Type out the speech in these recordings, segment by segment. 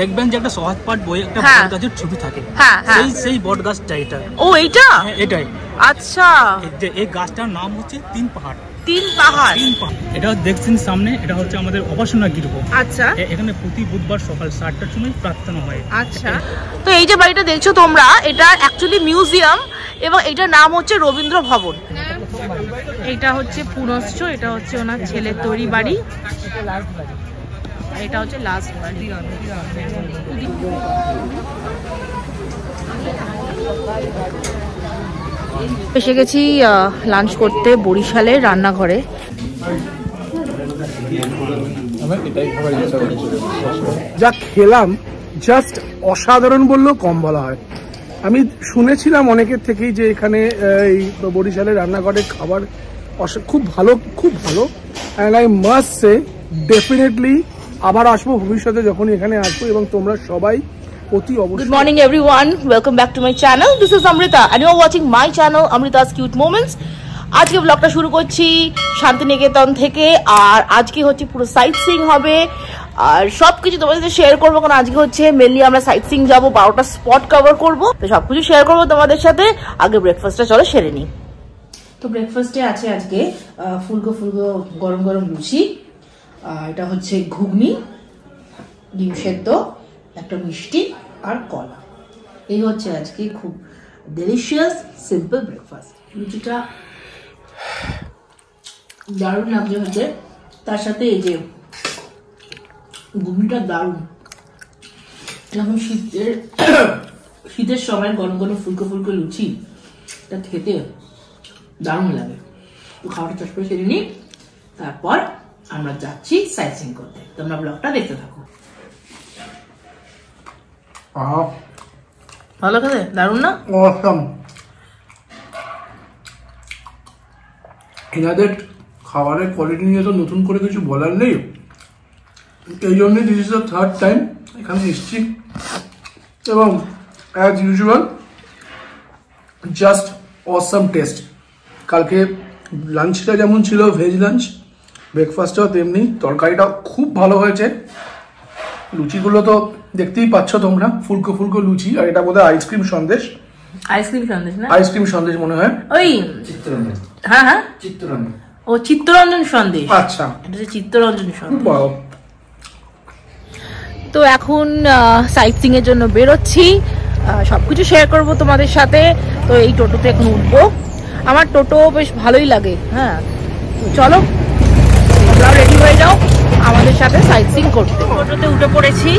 দেখবেন যে একটা সহজ পাঠ বই একটা বট গাছের ছবি থাকে, সেই বট গাছটা এটা। ও এইটা, এটাই। আচ্ছা, এই গাছটার নাম হচ্ছে তিন পাহাড়। তিন পাহাড়, এটা দেখছেন সামনে, এটা হচ্ছে আমাদের উপাসনা গৃহ। আচ্ছা, এখানে প্রতি বুধবার সকাল 7টার সময় প্রার্থনা হয়। আচ্ছা, তো এই যে বাড়িটা দেখছো তোমরা, এটা অ্যাকচুয়ালি মিউজিয়াম এবং এটার নাম হচ্ছে রবীন্দ্রনাথ ভবন। এটা হচ্ছে পুনশ্চ, এটা হচ্ছে ওনার ছেলের তৈরি বাড়ি, এটা হচ্ছে লাস্ট বাড়ি। এসে গেছি লাঞ্চ করতে বরিশালের রান্নাঘরে। যা খেলাম জাস্ট অসাধারণ বললেও কম বলা হয়। আমি শুনেছিলাম অনেকের থেকেই যে এখানে এই বরিশালের রান্নাঘরের খাবার খুব ভালো, খুব ভালো। And I must say definitely আবার আসবো ভবিষ্যতে যখন এখানে আসবো। এবং তোমরা সবাই Good morning everyone, welcome back to my channel. This is Amrita and you are watching my channel Amrita's Cute Moments. আজকে ব্লগটা শুরু করছি শান্তিনিকেতন থেকে, আর আজকে হচ্ছে পুরো সাইট সিইং হবে আর সবকিছু তোমাদের সাথে শেয়ার করবো, কারণ আজকে হচ্ছে মেনলি আমরা সাইট সিইং যাবো, 12টা স্পট কভার করবো, তো সবকিছু শেয়ার করবো তোমাদের সাথে। আগে ব্রেকফাস্টটা চলো সেরে নিই। তো ব্রেকফাস্টে আছে আজকে ফুলকো ফুলকো গরম গরম লুচি, এটা হচ্ছে ঘুগনি, ডিম সেদ্ধ, একটা মিষ্টি আর কলা। এই হচ্ছে আজকে খুব ডেলিশিয়াস সিম্পল ব্রেকফাস্ট। লুচিটা দারুণ লাগছে হচ্ছে, তার সাথে এই যে ঘুগনিটা দারুণ। এখন শীতের সময় গরম গরম ফুলকো ফুলকো লুচি, এটা খেতে দারুণ লাগে। তো খাওয়াটা চাষ করে সেরে নিই, তারপর আমরা যাচ্ছি সাইট সিইং করতে। তোমরা ব্লগটা দেখতে থাকো। ভালো খেতে, দারুন না? অসম এনাদের খাবারের কোয়ালিটি নিয়ে তো নতুন করে কিছু বলার নেই, এই জন্য this is the third time এখানে এসছি এবং as usual just awesome taste. কালকে লাঞ্চটা যেমন ছিল ভেজ লাঞ্চ, ব্রেকফাস্টটাও তেমনি, তরকারিটা খুব ভালো হয়েছে, লুচিগুলো তো দেখতেই পাচ্ছ তোমরা, ফুলকো ফুলকো লুচি, আর এটা বোধহয় আইসক্রিম সন্দেশ। আইসক্রিম সন্দেশ না, আইসক্রিম সন্দেশ মনে হয়, ওই চিত্তরঞ্জন। হ্যাঁ হ্যাঁ, চিত্তরঞ্জন। ও চিত্তরঞ্জন সন্দেশ, আচ্ছা এটা হচ্ছে চিত্তরঞ্জন সন্দেশ। তো এখন সাইট সিইং এর জন্য বেরোচ্ছি, সবকিছু শেয়ার করব তোমাদের সাথে। তো এই টোটোতে এখন উঠবো, আমার টোটো বেশ ভালোই লাগে। হ্যাঁ, তো চলো তোমরা রেডি হয়ে যাও আমাদের সাথে সাইট সিইং করতে। টোটোতে উঠে পড়েছি,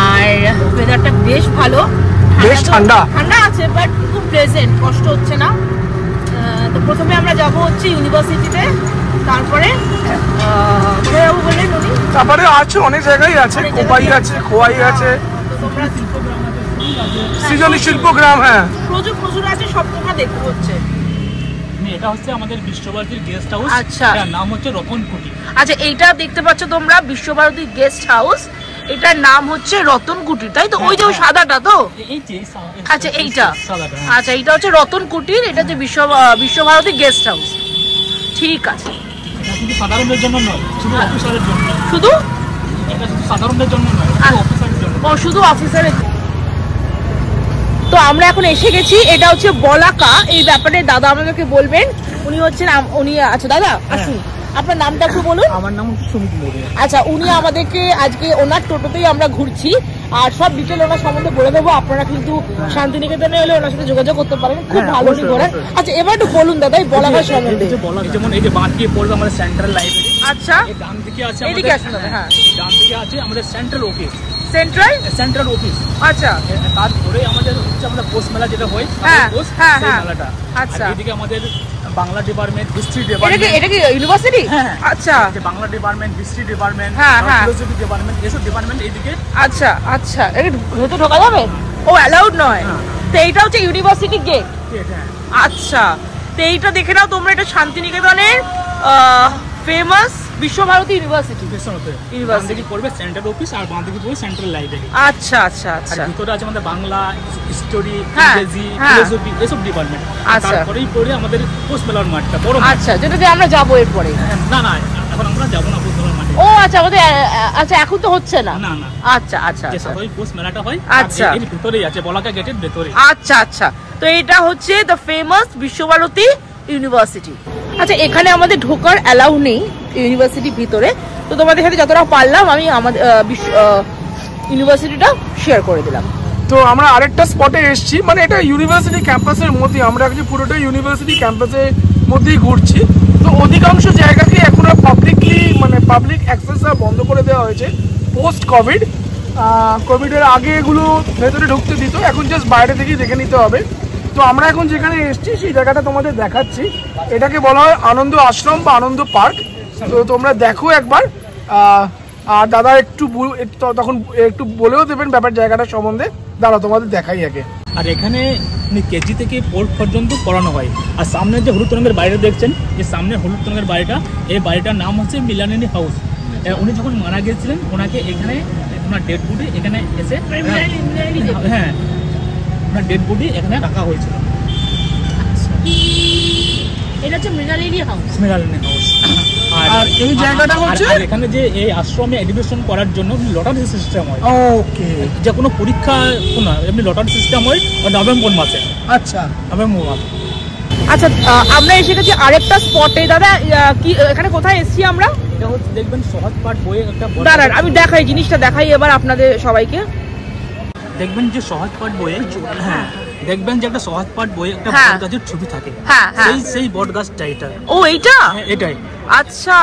আর ওয়েদারটা বেশ ভালো, বেশ ঠান্ডা ঠান্ডা আছে, বাট খুব প্লেজেন্ট, কষ্ট হচ্ছে না। তো প্রথমে আমরা যাব হচ্ছে ইউনিভার্সিটিতে, তারপরে তারপরে আছে অনেক জায়গায় আছে, কোপাই আছে, খোয়াই আছে, সৃজনী শিল্পগ্রাম, হ্যাঁ প্রচুর প্রচুর আছে, সব তোমরা দেখতে হচ্ছে। এটা হচ্ছে আমাদের বিশ্বভারতীর গেস্ট হাউস। আচ্ছা, এর নাম হচ্ছে রতন কুটির। আচ্ছা, এইটা দেখতে পাচ্ছ তোমরা বিশ্বভারতীর গেস্ট হাউস, এটার নাম হচ্ছে রতন কুটির, তাই তো? ওই যে সাদাটা তো, আচ্ছা এইটা, আচ্ছা এইটা হচ্ছে রতন কুটির, এটা যে বিশ্বভারতী গেস্ট হাউস। ঠিক আছে, শুধু সাধারণের জন্য নয়, শুধু অফিসারের। তো আমরা এখন এসে গেছি, এটা হচ্ছে বলাকা, এই ব্যাপারে দাদা আমাদেরকে বলবেন, উনি হচ্ছেন উনি। আচ্ছা দাদা আসুন, আপনার নামটা একটু বলুন। আমার নাম সুমিত মোড়ে। আচ্ছা, উনি আমাদেরকে আজকে ওনার টোটোতেই আমরা ঘুরছি, আর সব ডিটেল ওনার সম্বন্ধে বলে দেবো। আপনারা কিন্তু শান্তিনিকেতনে এলে ওনার সাথে যোগাযোগ করতে পারেন, খুব ভালো ঘোরেন। আচ্ছা, এবার একটু বলুন দাদা এই বলাকা সম্বন্ধে। যেমন এই যে বাঁক দিয়ে পড়বে আমাদের সেন্ট্রাল লাইব্রেরি। আচ্ছা, ডান দিকে আছে, এদিকে আসুন। হ্যাঁ, ডান দিকে আছে আমাদের সেন্ট্রাল অফিস, সেন্ট্রাল অফিস। আচ্ছা, তার ধরে আমাদের হচ্ছে আমরা পোস্ট মেলা যেটা হয়, হ্যাঁ হ্যাঁ মেলাটা। আচ্ছা, এদিকে আমাদের বাংলা ডিপার্টমেন্ট, হিস্ট্রি ডিপার্টমেন্ট, এটা কি ইউনিভার্সিটি? হ্যাঁ, আচ্ছা, যে Bangla department, history department, philosophy department, এসব ডিপার্টমেন্ট এইদিকে। আচ্ছা আচ্ছা, এটা ভেতরে ঢোকা যাবে? ও অ্যালাউড নয়। তো এইটা হচ্ছে ইউনিভার্সিটি গেট। আচ্ছা, তো এইটা দেখে নাও তোমরা, এটা শান্তিনিকেতনের ফেমাস বিশ্বভারতী ইউনিভার্সিটি। ইউনিভার্সিটি পড়বে সেন্ট্রাল অফিস, আর বাঁ দিকে পড়বে সেন্ট্রাল লাইব্রেরি। আচ্ছা আচ্ছা আচ্ছা, ভিতরে আছে আমাদের বাংলা, হিস্টরি, ইংরেজি, ফিলোসফি, এসব ডিপার্টমেন্ট। তারপরেই পড়ে আমাদের পোস্ট মেলার মাঠটা বড়। আচ্ছা, যেটাতে আমরা যাবো এরপরে। না না, এখন আমরা যাব না পুরোনো মাঠে। ও আচ্ছা, ওদের আচ্ছা এখন তো হচ্ছে না। না না, আচ্ছা আচ্ছা, যে সবাই পুষ মেলাটা হয় আচ্ছা এর ভিতরেই আছে, বলাকা গেটের ভিতরেই। আচ্ছা আচ্ছা, তো এটা হচ্ছে দ্য ফেমাস বিশ্বভারতী ইউনিভার্সিটি। আচ্ছা, এখানে আমাদের ঢোকার অ্যালাউ নেই ইউনিভার্সিটির ভিতরে, তো তোমাদের সাথে যতটা পারলাম আমি আমাদের ইউনিভার্সিটিটা শেয়ার করে দিলাম। তো আমরা আরেকটা স্পটে এসেছি, মানে এটা ইউনিভার্সিটি ক্যাম্পাসের মধ্যে, আমরা আজকে পুরোটা ইউনিভার্সিটি ক্যাম্পাসের মধ্যেই ঘুরছি। তো অধিকাংশ জায়গাতেই এখন পাবলিকলি মানে পাবলিক অ্যাক্সেস বন্ধ করে দেওয়া হয়েছে পোস্ট কোভিড। কোভিডের আগে এগুলো ভেতরে ঢুকতে দিত, এখন জাস্ট বাইরে থেকেই দেখে নিতে হবে। তো আমরা এখন যেখানে এসেছি সেই জায়গাটা তোমাদের দেখাচ্ছি, এটাকে বলা হয় আনন্দ আশ্রম বা আনন্দ পার্ক। তো তোমরা দেখো একবার, আর দাদা একটু তখন একটু বলেও দেবেন ব্যাপার জায়গাটা সম্বন্ধে। দাঁড়া তোমাদের দেখাই আগে। আর এখানে কেজি থেকে পোর্ট পর্যন্ত পড়ানো হয়। আর সামনে যে হলুদ রঙের বাড়িটা দেখছেন, যে সামনে হলুদ রঙের বাড়িটা, এই বাড়িটার নাম হচ্ছে মিলানি হাউস। উনি যখন মারা গিয়েছিলেন ওনাকে এখানে ওনার ডেড বডি এখানে এসে, হ্যাঁ ওনার ডেড বডি এখানে রাখা হয়েছিল। এটা হচ্ছে মিলানি হাউস, মিলানি হাউস। আর এই জায়গাটা হচ্ছে এখানে যে এই আশ্রমে এডুকেশন করার জন্য লটারি সিস্টেম হয়। ওকে, যে কোনো পরীক্ষা না, এমনি লটারি সিস্টেম হয় নভেম্বর মাসে। আচ্ছা নভেম্বর মাসে। আচ্ছা আমরা এসে গেছি আরেকটা স্পটে। দাদা কি এখানে কোথায় এসেছি আমরা? এটা হচ্ছে দেখবেন সহজ পাঠ বইয়ে একটা, দাঁড়ান আমি দেখাই জিনিসটা, দেখাই এবার আপনাদের সবাইকে। দেখবেন যে সহজ পাঠ বইয়ে, হ্যাঁ দেখবেন যে একটা সহজ পাঠ বইয়ে একটা বট গাছের ছবি থাকে, সেই সেই বট গাছটা এটা। ও এইটা, এটাই। আচ্ছা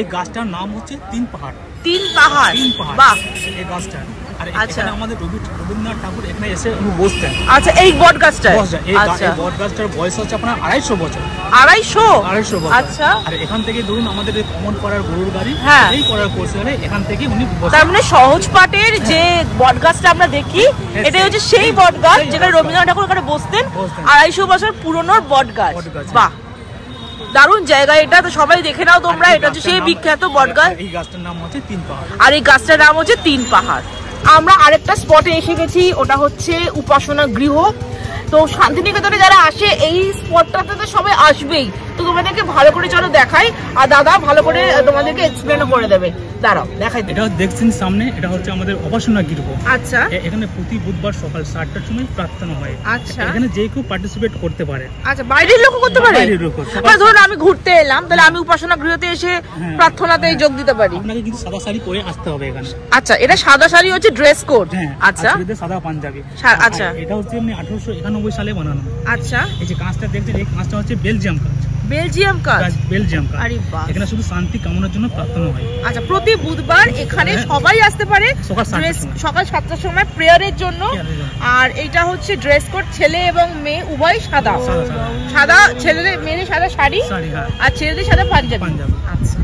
এই গাছটার নাম হচ্ছে তিন পাহাড়। তিন পাহাড়, তিন পাহাড়, বাহ এই গাছটা। আর এখানে আমাদের রবীন্দ্রনাথ ঠাকুর এখানে এসে বসতেন। আচ্ছা এই বট গাছটা, এই বট গাছটার বয়স হচ্ছে আপনার 250 বছর। 250 বছর। আচ্ছা, আর এখান থেকে ধরুন আমাদের এই কমন পাড়ার গরুর গাড়ি, হ্যাঁ এই পাড়ার কোষানে এখান থেকে উনি বসতেন। তার মানে সহজ পাটের যে বট গাছটা আমরা দেখি, এটা হচ্ছে সেই বট গাছ যেখানে রবীন্দ্রনাথ ঠাকুর এখানে বসতেন। 250 বছর পুরনো বট গাছ, বাহ দারুন জায়গা এটা। তো সবাই দেখে নাও তোমরা, এটা হচ্ছে সেই বিখ্যাত বট গাছ। এই গাছটার নাম হচ্ছে তিন পাহাড়, আর এই গাছটার নাম হচ্ছে তিন পাহাড়। আমরা আরেকটা স্পটে এসে গেছি, ওটা হচ্ছে উপাসনা গৃহ। তো শান্তিনিকেতনে যারা আসে এই স্পটটাতে তো সবাই আসবেই। তো তোমাদেরকে ভালো করে চলো দেখাই, আর দাদা ভালো করে তোমাদেরকে এক্সপ্লেনও করে দেবে। দাঁড়াও দেখাই। এটা দেখছেন সামনে, এটা হচ্ছে আমাদের উপাসনা গৃহ। আচ্ছা, এখানে প্রতি বুধবার সকাল 7টার সময় প্রার্থনা হয়। আচ্ছা, এখানে যে কেউ পার্টিসিপেট করতে পারে। আচ্ছা, বাইরের লোকও করতে পারে। ধরুন আমি ঘুরতে এলাম, তাহলে আমি উপাসনা গৃহতে এসে প্রার্থনাতে যোগ দিতে পারি। আপনাকে কিন্তু সাদা শাড়ি পরে আসতে হবে এখানে। আচ্ছা, এটা সাদা শাড়ি হচ্ছে ড্রেস কোড। আচ্ছা, এটা সাদা পাঞ্জাবি। আচ্ছা, এটা হচ্ছে এমনি 1891 সালে বানানো। আচ্ছা, এই যে কাঁচটা দেখছেন, এই কাঁচটা হচ্ছে বেলজিয়াম কাঁচ। বেলজিয়াম কাজ, বেলজিয়াম কাজ। আরে বাহ, এখানে শুধু শান্তি কামনার জন্য প্রার্থনা হয়। আচ্ছা, প্রতি বুধবার এখানে সবাই আসতে পারে সকাল 7টার সময় প্রেয়ারের জন্য। আর এটা হচ্ছে ড্রেস কোড, ছেলে এবং মেয়ে উভয় সাদা। সাদা ছেলেদের, মেয়েদের সাদা শাড়ি, আর ছেলেদের সাদা পাঞ্জাবি। আচ্ছা,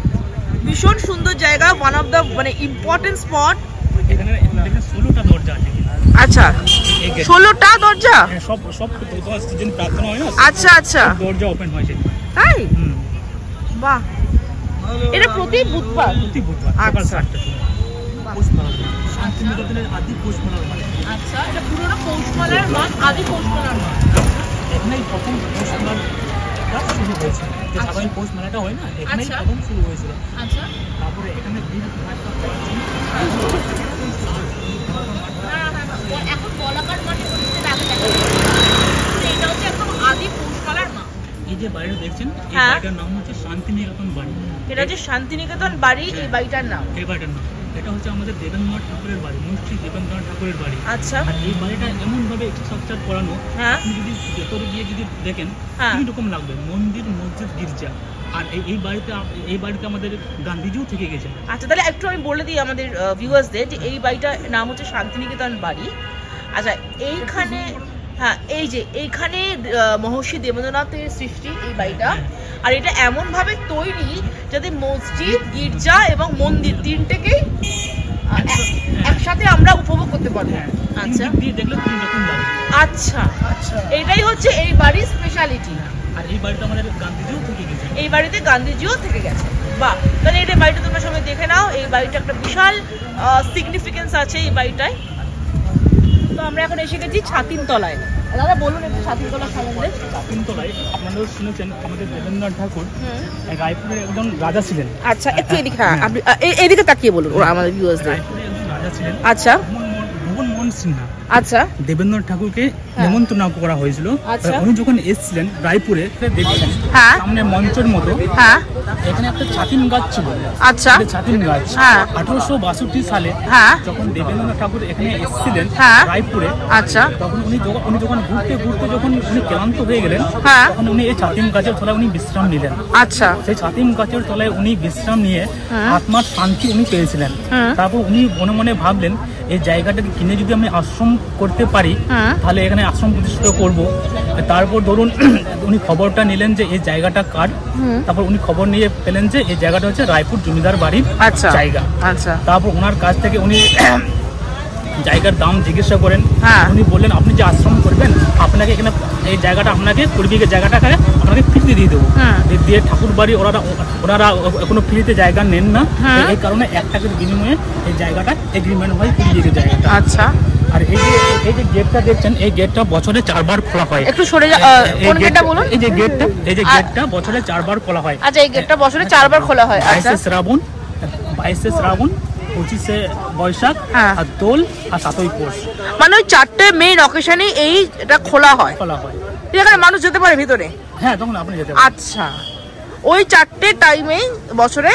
ভীষণ সুন্দর জায়গা, ওয়ান অফ দা মানে ইম্পর্টেন্ট স্পট। এখানে 16টা দরজা আছে। আচ্ছা, 16টা দরজা, সব সব দিন প্রার্থনা হয় না। আচ্ছা আচ্ছা, দরজা ওপেন হয় তাই। বাহ, এটা প্রতি বুধবার, প্রতি বুধবার সকাল 7টা শান্তিনিকেতনের আদি পৌষমেলার মাঠ। আচ্ছা, এটা পুরোনো পৌষমেলার মাঠ, আদি পৌষমেলার মাঠ। এখানেই প্রথম পৌষমেলাটা শুরু হয়েছিল, যে সবাই পৌষমেলাটা হয় না, এখানেই প্রথম শুরু হয়েছিল। আচ্ছা, তারপরে এখানে বীর ভাষা এখন বলাকার মাঠে পরিস্থিতি আগে দেখা যায়। এটা হচ্ছে একদম আদি পৌষমেলার মাঠ। এই যে বাড়িটা দেখছেন, এই বাড়িটার নাম হচ্ছে শান্তিনিকেতন বাড়ি। এটা যে শান্তিনিকেতন বাড়ি, এই বাড়িটার নাম, এই বাড়িটার নাম। এটা হচ্ছে আমাদের দেবেন্দ্রনাথ ঠাকুরের বাড়ি, মুন্সি দেবেন্দ্রনাথ ঠাকুরের বাড়ি। আচ্ছা, আর এই বাড়িটা এমন ভাবে স্ট্রাকচার করানো, আপনি যদি ভেতরে গিয়ে যদি দেখেন কি রকম লাগবে, মন্দির, মসজিদ, গির্জা। আর এই বাড়িতে, এই বাড়িতে আমাদের গান্ধীজিও থেকে গেছেন। আচ্ছা, তাহলে একটু আমি বলে দিই আমাদের ভিউয়ার্সদের যে এই বাড়িটার নাম হচ্ছে শান্তিনিকেতন বাড়ি। আচ্ছা, এইখানে, হ্যাঁ এই যে এইখানে মহর্ষি দেবেন্দ্রনাথের সৃষ্টি এই বাড়িটা। আর এটা এমনভাবে তৈরি যাতে মসজিদ, গির্জা এবং মন্দির তিনটেকেই একসাথে আমরা উপভোগ করতে পারবো। আচ্ছা, আচ্ছা আচ্ছা, এটাই হচ্ছে এই বাড়ির স্পেশালিটি। আর এই বাড়িতে আমাদের গান্ধীজিও থেকে গেছে, এই বাড়িতে গান্ধীজিও থেকে গেছে। বাহ, তাহলে এটা বাড়িটা তোমরা সবাই দেখে নাও। এই বাড়িটা একটা বিশাল সিগনিফিকেন্স আছে এই বাড়িটায়। তো আমরা এখন এসে গেছি ছাতিমতলায়। দাদা বলুন একটু ছাতিমতলার সম্বন্ধে। ছাতিমতলায় আপনারাও শুনেছেন আমাদের দেবেন্দ্রনাথ ঠাকুর রায়পুরের একজন রাজা ছিলেন। আচ্ছা একটু এদিকে, এদিকে তাকিয়ে বলুন আমাদের ভিউয়ার্সদের। রায়পুরের একজন রাজা ছিলেন। আচ্ছা আচ্ছা, দেবেন্দ্রনাথ ঠাকুরকে নিমন্ত্রণ করা হয়েছিল। উনি যখন এসেছিলেন রায়পুরে দেখেছেন সামনে মঞ্চের মতো, এখানে একটা ছাতিম গাছ ছিল। আচ্ছা ছাতিম গাছ 1862 সালে যখন দেবেন্দ্রনাথ ঠাকুর এখানে এসেছিলেন রায়পুরে, আচ্ছা তখন উনি যখন ঘুরতে ঘুরতে যখন উনি ক্লান্ত হয়ে গেলেন, তখন উনি এই ছাতিম গাছের তলায় উনি বিশ্রাম নিলেন। আচ্ছা সেই ছাতিম গাছের তলায় উনি বিশ্রাম নিয়ে আত্মার শান্তি উনি পেয়েছিলেন। তারপর উনি মনে মনে ভাবলেন এই জায়গাটাকে কিনে যদি আমি আশ্রম করতে পারি তাহলে এখানে আশ্রম প্রতিষ্ঠা করব। তারপর ধরুন উনি খবরটা নিলেন যে এই জায়গাটা কার, তারপর উনি খবর নিয়ে পেলেন যে এই জায়গাটা হচ্ছে রায়পুর জমিদার বাড়ির জায়গা। আচ্ছা তারপর ওনার কাছ থেকে উনি জায়গার দাম জিজ্ঞাসা করেন। উনি বললেন আপনি যে আশ্রম করবেন আপনাকে এখানে এই জায়গাটা আপনাকে পূর্বীকে জায়গাটাকে আপনাকে ফ্রিতে দিয়ে দেবো। দিয়ে ঠাকুর বাড়ি ওনারা কোনো ফ্রিতে জায়গা নেন না, এই কারণে 1 টাকার বিনিময়ে এই জায়গাটা এগ্রিমেন্ট হয় পূর্বীকে জায়গাটা। আচ্ছা আর এই যে গেটটা দেখছেন, এই গেটটা বছরে 4 বার খোলা হয়। একটু সরে কোন গেটটা বলুন? এই যে গেটটা বছরে 4 বার খোলা হয়। আচ্ছা এই গেটটা বছরে 4 বার খোলা হয়। আচ্ছা 22শে শ্রাবণ, 25শে বৈশাখ আর দোল আর 7ই পৌষ, মানে ওই 4টে মেইন অকেশনে এইটা খোলা হয়। এখানে মানুষ যেতে পারে ভিতরে? হ্যাঁ তখন আপনি যেতে পারেন। আচ্ছা ওই 4টে টাইমে বছরে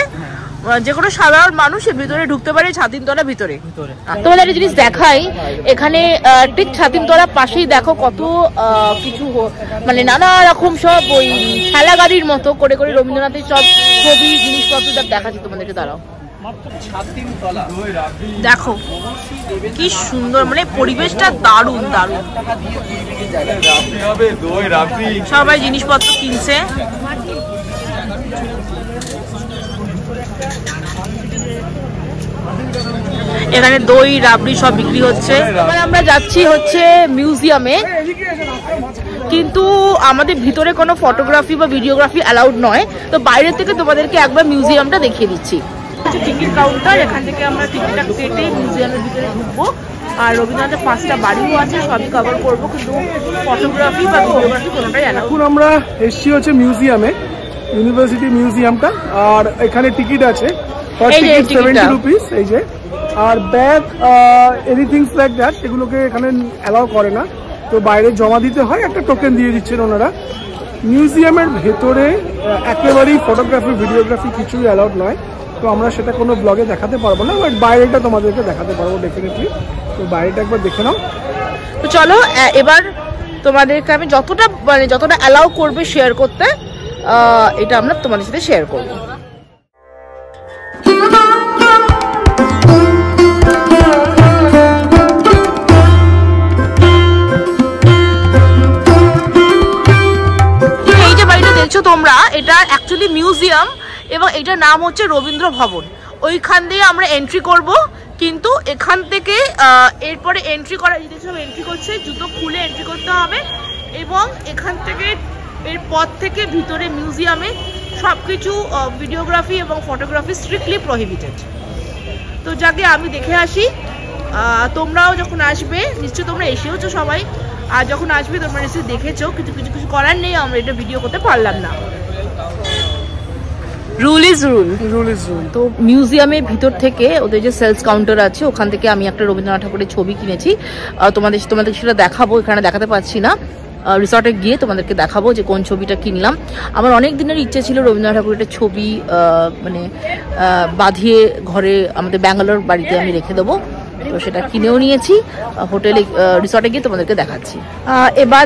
যে কোনো সাধারণ মানুষ ভিতরে ঢুকতে পারে ছাতিমতলার ভিতরে। তোমাদের একটা জিনিস দেখাই, এখানে ঠিক ছাতিমতলার পাশেই দেখো কত কিছু, মানে নানা রকম সব ওই খেলা গাড়ির মতো করে করে রবীন্দ্রনাথের সব ছবি জিনিসপত্র সব দেখাচ্ছি তোমাদেরকে। দাঁড়াও দেখো কি সুন্দর, মানে পরিবেশটা দারুণ দারুণ। সবাই জিনিসপত্র কিনছে। এখানে দই রাবড়ি সব বিক্রি হচ্ছে। এবার আমরা যাচ্ছি হচ্ছে মিউজিয়ামে, কিন্তু আমাদের ভিতরে কোনো ফটোগ্রাফি বা ভিডিওগ্রাফি অ্যালাউড নয়, তো বাইরে থেকে তোমাদেরকে একবার মিউজিয়ামটা দেখিয়ে দিচ্ছি। টিকিট কাউন্টার, এখান থেকে আমরা টিকিটটা কেটে মিউজিয়ামের ভিতরে ঢুকবো। আর রবীন্দ্রনাথের 5টা বাড়িও আছে, সবই কভার করবো, কিন্তু ফটোগ্রাফি বা ভিডিওগ্রাফি কোনোটাই অ্যালাউড। এখন আমরা এসছি হচ্ছে মিউজিয়ামে, ইউনিভার্সিটি মিউজিয়ামটা। আর এখানে টিকিট আছে 70 rupees এই যে। আর ব্যাগ এনিথিংস লাইক দ্যাট এগুলোকে এখানে অ্যালাউ করে না, তো বাইরে জমা দিতে হয়, একটা টোকেন দিয়ে দিচ্ছেন ওনারা। মিউজিয়ামের ভেতরে একেবারেই ফটোগ্রাফি ভিডিওগ্রাফি কিছুই অ্যালাউড নয়, তো আমরা সেটা কোনো ব্লগে দেখাতে পারবো না, বাট বাইরেটা তোমাদেরকে দেখাতে পারবো ডেফিনেটলি। তো বাইরেটা একবার দেখে নাও। তো চলো এবার তোমাদেরকে আমি যতটা অ্যালাউ করবে শেয়ার করতে, এটা আমরা তোমাদের সাথে শেয়ার করবো। এই যে বাড়িটা দেখছো তোমরা, এটা অ্যাকচুয়ালি মিউজিয়াম এবং এটার নাম হচ্ছে রবীন্দ্র ভবন। ওইখান দিয়ে আমরা এন্ট্রি করব, কিন্তু এখান থেকে এরপরে এন্ট্রি করছে জুতো খুলে এন্ট্রি করতে হবে, এবং এখান থেকে এরপর থেকে ভিতরে মিউজিয়ামে সব কিছু ভিডিওগ্রাফি এবং ফটোগ্রাফি স্ট্রিক্টলি প্রোহিবিটেড। তো যাকে আমি দেখে আসি, তোমরাও যখন আসবে নিশ্চয়ই, তোমরা এসেওছো সবাই, আর যখন আসবে তোমরা নিশ্চয়ই দেখেছো, কিন্তু কিছু করার নেই, আমরা এটা ভিডিও করতে পারলাম না। Rule is rule. তো মিউজিয়ামের ভিতর থেকে ওদের যে সেলস কাউন্টার আছে, ওখান থেকে আমি একটা রবীন্দ্রনাথ ঠাকুরের ছবি কিনেছি, তোমাদের সেটা দেখাবো। এখানে দেখাতে পারছি না, রিসর্টে গিয়ে তোমাদেরকে দেখাবো যে কোন ছবিটা কিনলাম। আমার অনেক দিনের ইচ্ছে ছিল রবীন্দ্রনাথ ঠাকুরের ছবি মানে বাঁধিয়ে ঘরে, আমাদের ব্যাঙ্গালোর বাড়িতে আমি রেখে দেবো, তো সেটা কিনেও নিয়েছি। হোটেলে রিসর্টে গিয়ে তোমাদেরকে দেখাচ্ছি। এবার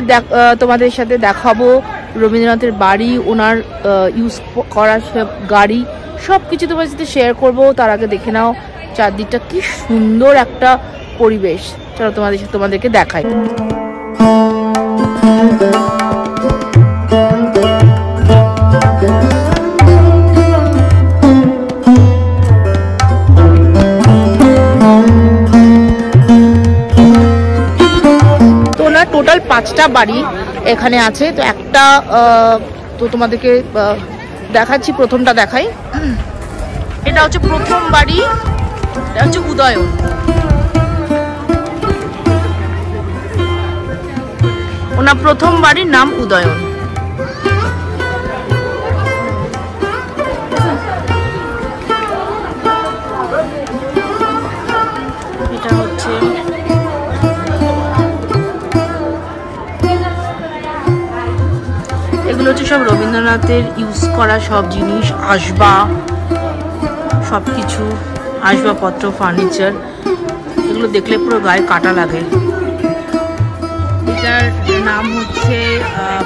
তোমাদের সাথে দেখাবো রবীন্দ্রনাথের বাড়ি, ওনার ইউজ করা সব গাড়ি, সব কিছু তোমার সাথে শেয়ার করবো। তার আগে দেখে নাও চারদিকটা কি সুন্দর একটা পরিবেশ। চলো তোমাদেরকে দেখাই। তো ওনার টোটাল 5টা বাড়ি এখানে আছে, তো একটা তো তোমাদেরকে দেখাচ্ছি, প্রথমটা দেখাই। এটা হচ্ছে প্রথম বাড়ি, এটা হচ্ছে উদয়ন। না প্রথম বাড়ির নাম উদয়ন। এটা হচ্ছে এগুলো হচ্ছে সব রবীন্দ্রনাথের ইউজ করা সব জিনিস, আসবাব, সব কিছু আসবাবপত্র, ফার্নিচার, এগুলো দেখলে পুরো গায়ে কাটা লাগে। এটার নাম হচ্ছে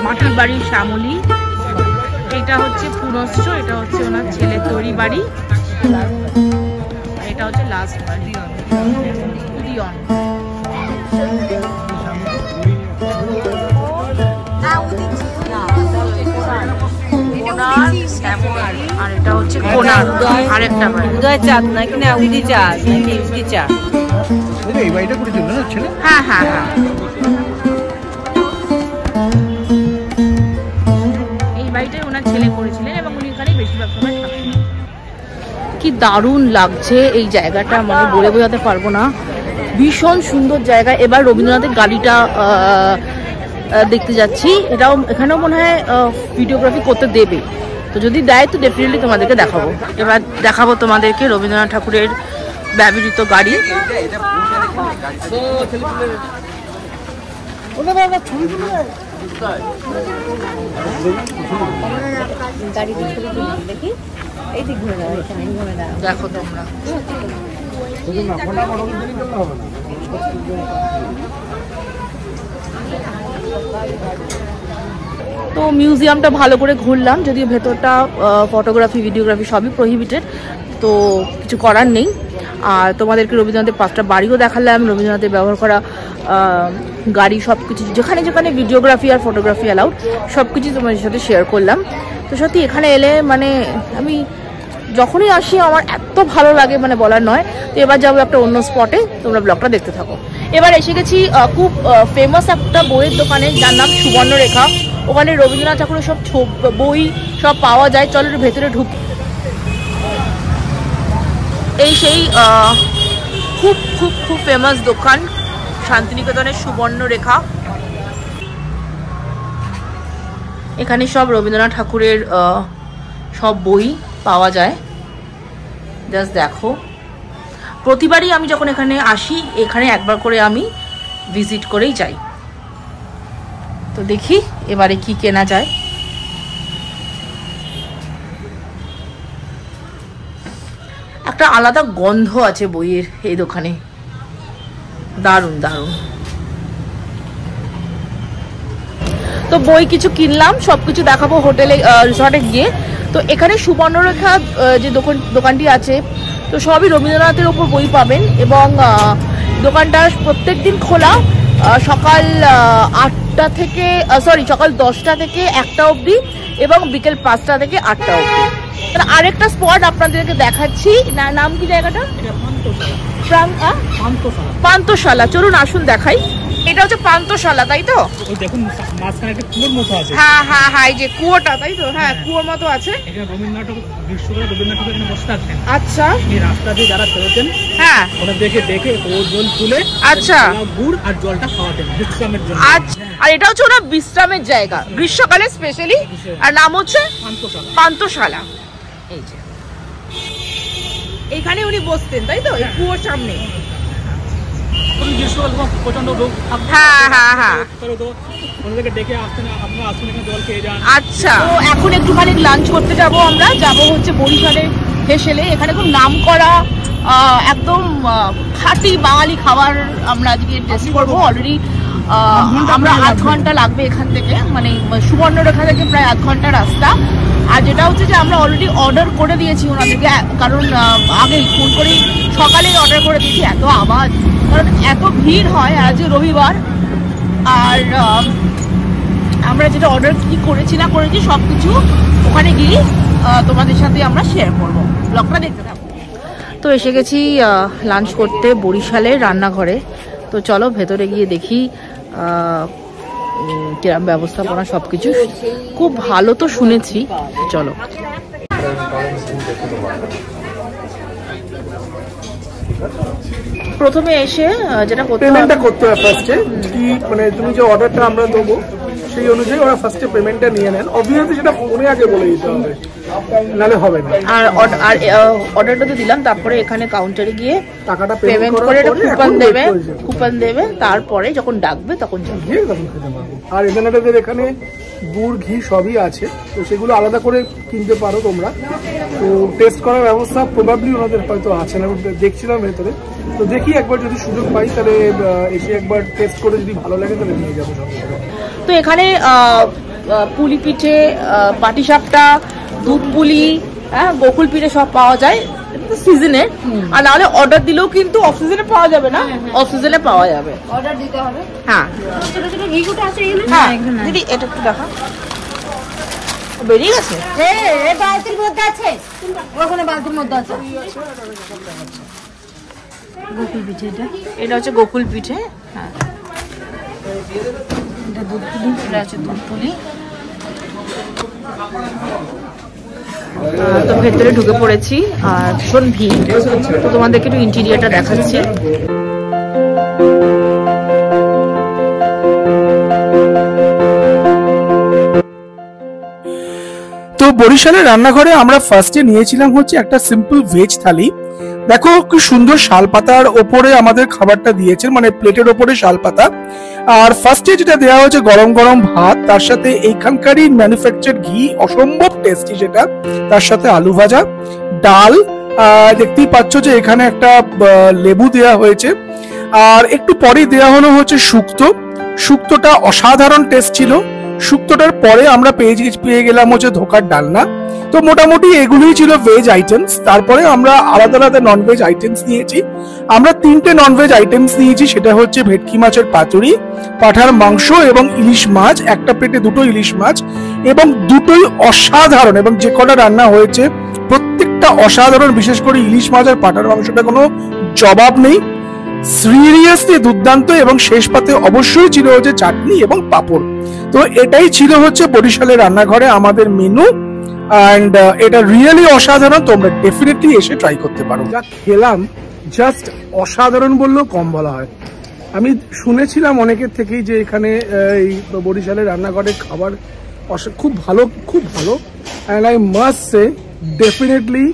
মাটির বাড়ি শ্যামলী। এটা হচ্ছে পুনশ্চ, এটা হচ্ছে ওনার ছেলের তৈরি বাড়ি। এটা হচ্ছে লাস্ট বাড়ি উদয়ন। আর এটা হচ্ছে কোনার আরেকটা বাড়ি, উদয় চাঁদ নাকি না উদি চাঁদ নাকি উদি চাঁদ। হ্যাঁ হ্যাঁ হ্যাঁ, কি দারুণ লাগছে এই জায়গাটা, মানে বলে বোঝাতে পারবো না, ভীষণ সুন্দর জায়গা। এবার রবীন্দ্রনাথের গাড়িটা দেখতে যাচ্ছি, এটাও এখানেও মনে হয় ভিডিওগ্রাফি করতে দেবে, তো যদি দেয় তো ডেফিনেটলি তোমাদেরকে দেখাবো। এবার দেখাবো তোমাদেরকে রবীন্দ্রনাথ ঠাকুরের ব্যবহৃত গাড়ি। দেখো তোমরা, তো মিউজিয়ামটা ভালো করে ঘুরলাম, যদিও ভেতরটা ফটোগ্রাফি ভিডিওগ্রাফি সবই প্রোহিবিটেড, তো কিছু করার নেই। আর তোমাদেরকে রবীন্দ্রনাথের 5টা বাড়িও দেখালাম, রবীন্দ্রনাথের ব্যবহার করা গাড়ি, সব কিছু যেখানে যেখানে ভিডিওগ্রাফি আর ফটোগ্রাফি অ্যালাউড, সব কিছু তোমাদের সাথে শেয়ার করলাম। তো সত্যি এখানে এলে মানে আমি যখনই আসি আমার এত ভালো লাগে, মানে বলার নয়। তো এবার যাবো একটা অন্য স্পটে, তোমরা ব্লগটা দেখতে থাকো। এবার এসে গেছি খুব ফেমাস একটা বইয়ের দোকানে, যার নাম সুবর্ণরেখা। ওখানে রবীন্দ্রনাথ ঠাকুরের সব বই সব পাওয়া যায়, চলো একটু ভেতরে ঢুকি। এই সেই খুব খুব খুব ফেমাস দোকান শান্তিনিকেতনের সুবর্ণরেখা। এখানে সব রবীন্দ্রনাথ ঠাকুরের সব বই পাওয়া যায়, জাস্ট দেখো। প্রতিবারই আমি যখন এখানে আসি, এখানে একবার করে আমি ভিজিট করেই যাই। তো দেখি এবারে কি কেনা যায়। একটা আলাদা গন্ধ আছে বইয়ের এই দোকানে, দারুণ দারুণ। তো বই কিছু কিনলাম, সবকিছু দেখাবো হোটেলে রিসর্টে গিয়ে। তো এখানে সুবর্ণরেখা যে দোকানটি আছে, তো সবই রবীন্দ্রনাথের ওপর বই পাবেন, এবং দোকানটা প্রত্যেক দিন খোলা সকাল 8টা থেকে সরি সকাল 10টা থেকে 1টা অবধি, এবং বিকেল 5টা থেকে 8টা অবধি। আরেকটা স্পট আপনাদেরকে দেখাচ্ছি, নাম কি জায়গাটা? পান্তশালা। চলুন আসুন দেখাই। এটা হচ্ছে পান্তশালা, তাই তো? হ্যাঁ হ্যাঁ হ্যাঁ, এই যে কুয়োটা, তাই তো? হ্যাঁ, কুয়োর মতো আছে। আচ্ছা, রাস্তা দিয়ে যারা চলতেন, হ্যাঁ, দেখে দেখে জল তুলে, আচ্ছা, গুড় আর জলটা খাওয়াতেন বিশ্রামের জন্য। আর এটা হচ্ছে ওরা বিশ্রামের জায়গা গ্রীষ্মকালে স্পেশালি, আর নাম হচ্ছে পান্তশালা। এখানে উনি বসতেন, তাই তো? এই কুয়োর সামনে। আচ্ছা, তো এখন একটুখানি লাঞ্চ করতে যাবো আমরা, যাবো হচ্ছে বরিশালের হেসেলে। এখানে খুব নাম করা একদম খাঁটি বাঙালি খাবার আমরা আজকে টেস্ট করবো। অলরেডি আমরা 8 ঘন্টা লাগবে এখান থেকে, মানে সুবর্ণরেখা থেকে প্রায় 8 ঘন্টা রাস্তা। আর যেটা হচ্ছে যে আমরা অলরেডি অর্ডার করে দিয়েছি ওনাদেরকে, কারণ আগে ফোন করেই সকালেই অর্ডার করে দিয়েছি। এত আওয়াজ, কারণ এত ভিড় হয়, আজ রবিবার। আর আমরা যেটা অর্ডার কি করেছি না করেছি সব কিছু ওখানে গিয়ে তোমাদের সাথে আমরা শেয়ার করবো, ব্লগটা দেখতে থাকবো। তো এসে গেছি লাঞ্চ করতে বরিশালের রান্নাঘরে। তো চলো ভেতরে গিয়ে দেখি কিরকম ব্যবস্থাপনা সবকিছু, খুব ভালো তো শুনেছি। চলো, প্রথমে এসে যেটা পেমেন্টটা করতে হবে ফার্স্টে, কি মানে তুমি যে অর্ডারটা আমরা দেবো সেই অনুযায়ী ওরা ফার্স্টে পেমেন্টটা নিয়ে নেন। অবভিয়াসলি সেটা ফোনে আগে বলে দিতে হবে, নালে হবে না। আর অর্ডারটা তো দিলাম, তারপরে এখানে কাউন্টারে গিয়ে টাকাটা পেমেন্ট করে কুপন দেবে, তারপরে যখন ডাকবে তখন জানবে। আর এখানে এখানে গুড় ঘি সবই আছে, তো সেগুলো আলাদা করে কিনতে পারো তোমরা। তো টেস্ট করার ব্যবস্থা প্রবাবলি ওনাদের হয়তো আছে না, দেখছিলাম ভেতরে। তো দেখি একবার যদি সুযোগ পাই তাহলে এসে একবার টেস্ট করে যদি ভালো লাগে তাহলে নিয়ে যাবো। তো এখানে পুলি পিঠে, পাটিসাপটা, দুধ পুলি, হ্যাঁ বকুল পিঠে সব পাওয়া যায় সিজনের। আর নাহলে অর্ডার দিলেও কিন্তু অফ সিজনে পাওয়া যাবে না, অফ সিজনে পাওয়া যাবে, অর্ডার দিতে হবে। হ্যাঁ দিদি এটা একটু দেখা বেরিয়ে গেছে, বালতির মধ্যে আছে, ওখানে বালতির মধ্যে আছে। গোকুল পিঠে এটা হচ্ছে গোকুল পিঠে, হ্যাঁ এটা দুধ পুলি, এটা আছে দুধ পুলি। তো ভেতরে ঢুকে পড়েছি, আর ভীষণ ভিড়। তো তোমাদেরকে একটু ইন্টেরিয়রটা দেখাচ্ছি। তো বরিশালের রান্নাঘরে আমরা ফার্স্টে নিয়েছিলাম হচ্ছে একটা সিম্পল ভেজ থালি। দেখো কি সুন্দর শালপাতার ওপরে আমাদের খাবারটা দিয়েছে, মানে প্লেটের ওপরে শালপাতা। আর ফার্স্টে যেটা দেওয়া হয়েছে গরম গরম ভাত, তার সাথে এইখানকারই ম্যানুফ্যাকচার ঘি, অসম্ভব টেস্টি সেটা, তার সাথে আলু ভাজা, ডাল, দেখতেই পাচ্ছ যে এখানে একটা লেবু দেওয়া হয়েছে। আর একটু পরে দেওয়া হলো হচ্ছে শুক্তো। শুক্তোটা অসাধারণ টেস্ট ছিল। শুক্তোটার পরে আমরা পেয়ে গেলাম হচ্ছে ধোকার ডালনা। তো মোটামুটি এগুলোই ছিল ভেজ আইটেমস। তারপরে আমরা আলাদা আলাদা ননভেজ আইটেমস নিয়েছি। আমরা 3টে ননভেজ আইটেমস নিয়েছি, সেটা হচ্ছে ভেটকি মাছের পাতুরি, পাঁঠার মাংস এবং ইলিশ মাছ। একটা প্লেটে দুটো ইলিশ মাছ, এবং দুটোই অসাধারণ। এবং যে কটা রান্না হয়েছে প্রত্যেকটা অসাধারণ, বিশেষ করে ইলিশ মাছ আর পাঁঠার মাংসটা কোনো জবাব নেই, সিরিয়াসলি দুর্দান্ত। এবং শেষ পাতে অবশ্যই ছিল হচ্ছে চাটনি এবং পাঁপড়। তো এটাই ছিল হচ্ছে বরিশালের রান্নাঘরে আমাদের মেনু, and এটা রিয়েলি অসাধারণ। তোমরা ডেফিনেটলি এসে ট্রাই করতে পারো। যা খেলাম জাস্ট অসাধারণ বললেও কম বলা হয়। আমি শুনেছিলাম অনেকের থেকেই যে এখানে এই বরিশালের রান্নাঘরের খাবার খুব ভালো, খুব ভালো। And I must say definitely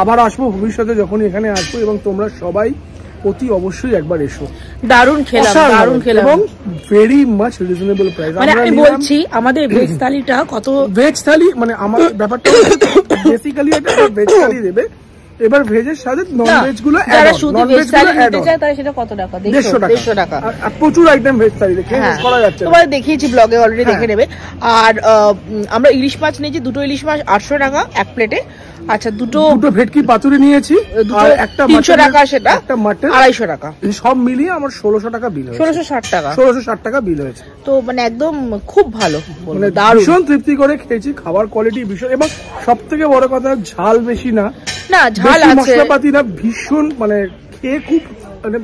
আবার আসবো ভবিষ্যতে, যখন এখানে আসবো। এবং তোমরা সবাই অতি অবশ্যই একবার এসো, দারুণ খেলাম, দারুণ খেলাম। এবং ভেরি মাচ রিজনেবল প্রাইস। মানে আমি বলছি আমাদের ভেজ থালিটা কত, ভেজ থালি মানে আমার ব্যাপারটা বেসিক্যালি এটা ভেজ থালি দেবে। এবার ভেজের সাথে ননভেজ গুলো অ্যাড, ননভেজ গুলো অ্যাড হয়, তাহলে সেটা কত টাকা? 150 টাকা। আর প্রচুর আইটেম ভেজ থালি দেখে মিস করা যাচ্ছে, তোমাদের দেখিয়েছি ব্লগে অলরেডি, দেখে নেবে। আর আমরা ইলিশ মাছ নিয়েছি, দুটো ইলিশ মাছ 800 টাকা এক প্লেটে। আচ্ছা দুটো ভেটকি পাতুরি নিয়েছি, আর একটা 300 টাকা, সেটা একটা মাটন 250 টাকা। সব মিলিয়ে আমার 1600 টাকা বিল হয়েছে, 1660 টাকা বিল হয়েছে। তো মানে একদম খুব ভালো, মানে ভীষণ তৃপ্তি করে খেয়েছি, খাবার কোয়ালিটি ভীষণ। এবং সবথেকে বড় কথা ঝাল বেশি না, ঝাল আছে, মশলাপাতি না, ভীষণ মানে খেয়ে খুব মানে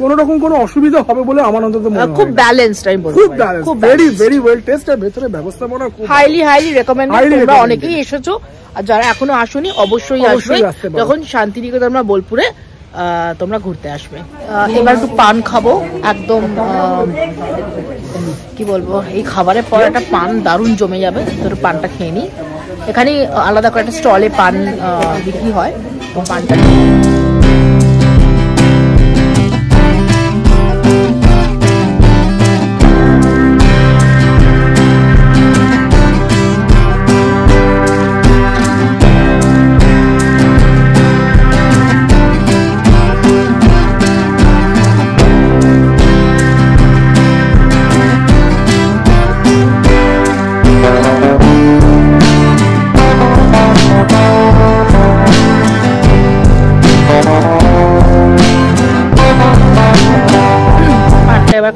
কোন রকম কোনো অসুবিধা হবে বলে আমার অন্তত মনে হয়। খুব ব্যালেন্সড, আমি বলবো খুব balanced, very very well taste. আর ভেতরে ব্যবস্থাপনা খুব হাইলি রেকমেন্ডেড। তোমরা অনেকেই এসেছো, আর যারা এখনো আসোনি অবশ্যই আসবে, যখন শান্তিনিকেতন আমরা বোলপুরে তোমরা ঘুরতে আসবে। এবার একটু পান খাবো, একদম কি বলবো, এই খাবারের পর একটা পান দারুণ জমে যাবে। তোর পানটা খেয়ে নি, এখানে আলাদা করে একটা স্টলে পান বিক্রি হয়, পানটা।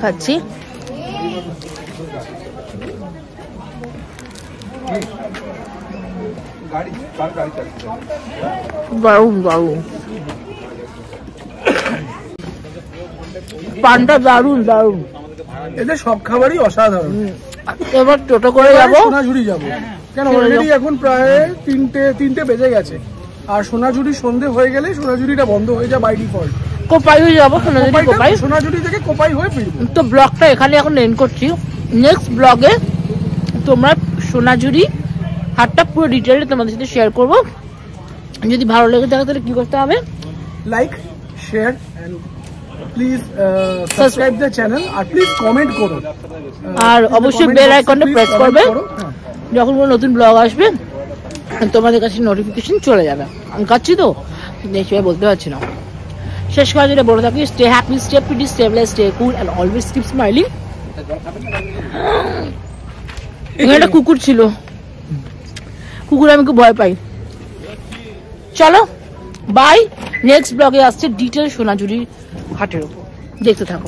খাচ্ছি পানটা দারুন দারুন, এদের সব খাবারই অসাধারণ। এবার টোটো করে যাবো, সোনাঝুরি যাবো। কেন অলরেডি এখন প্রায় 3টে বেজে গেছে, আর সোনাঝুরি সন্ধে হয়ে গেলে সোনাঝুরিটা বন্ধ হয়ে যায় বাই ডিফল্ট। কোপাই হয়ে যাবো, সোনাঝুরি কোপাই, সোনাঝুরি থেকে কোপাই হয়ে ফিরবো। তো ব্লগটা এখানে এখন এন্ড করছি। নেক্সট ব্লগে তোমরা সোনাঝুরি হাটটা পুরো ডিটেইলে তোমাদের সাথে শেয়ার করবো। যদি ভালো লেগে থাকে তাহলে কি করতে হবে? Like, share and please subscribe the channel আর প্লিজ কমেন্ট করো, আর অবশ্যই বেল আইকনটা প্রেস করবে, যখন কোনো নতুন ব্লগ আসবে তোমাদের কাছে নোটিফিকেশন চলে যাবে। আমি কাচ্ছি তো সেভাবে বলতে পারছি না। শেষ করে যেটা বলে থাকি, stay happy, stay pretty, stay blessed, stay cool and always keep smiling. এখানে একটা কুকুর ছিল, কুকুর আমি খুব ভয় পাই। চলো বাই, নেক্সট ব্লগে আসছে ডিটেল সোনাঝুরি হাটের উপর, দেখতে থাকো।